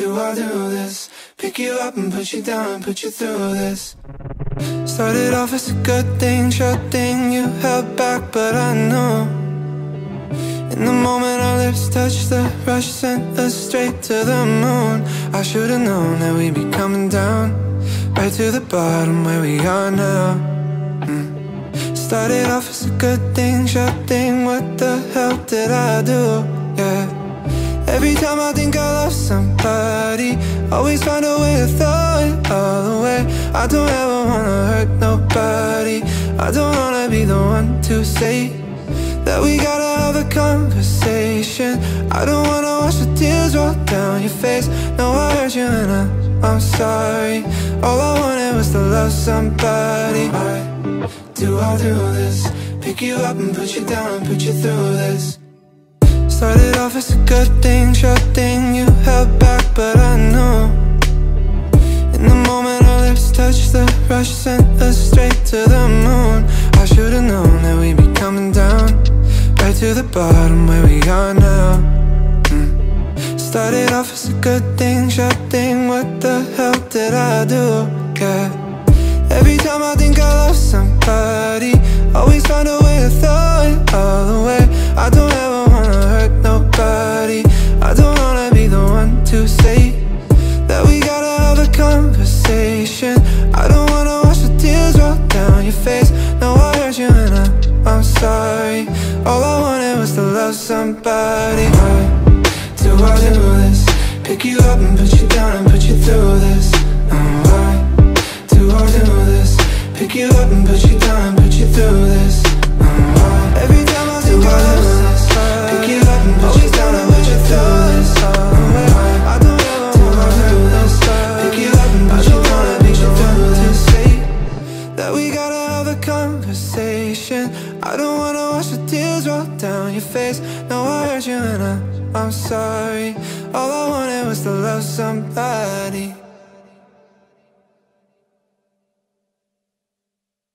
do I do this? Pick you up and put you down, put you through this. Started off as a good thing, sure thing. You held back, but I know in the moment our lips touched, the rush sent us straight to the moon. I should've known that we'd be coming down, right to the bottom where we are now. Started off as a good thing, sure thing. What the hell did I do? Yeah. Every time I think I love somebody, always find a way to throw it all away. I don't ever wanna hurt nobody. I don't wanna be the one to say that we gotta have a conversation. I don't wanna watch the tears roll down your face. No, I hurt you and I'm sorry. All I wanted was to love somebody. Why do I do this? Pick you up and put you down and put you through this. Started off as a good thing, sure thing. You held back, but I know in the moment our lips touched, the rush sent us straight to the moon. I should've known that we'd be coming down, right to the bottom where we are now. Started off as a good thing, sure thing. What the hell did I do? Yeah. Every time I think I love somebody, always find a way to throw it all away. I don't ever nobody. I don't wanna be the one to say that we gotta have a conversation. I don't wanna watch the tears roll down your face. No, I hurt you and I'm sorry. All I wanted was to love somebody. Why do I do this? Pick you up and put you down and put you through this. Why do I do this? Pick you up and put you down and put you through this. Why? Every time I think I do this, but she's down and put you through this. I don't ever wanna do this. Pick you up and put you down and put you through this. That we gotta have a conversation. I don't wanna watch the tears roll down your face. No, I hurt you and I'm sorry. All I wanted was to love somebody.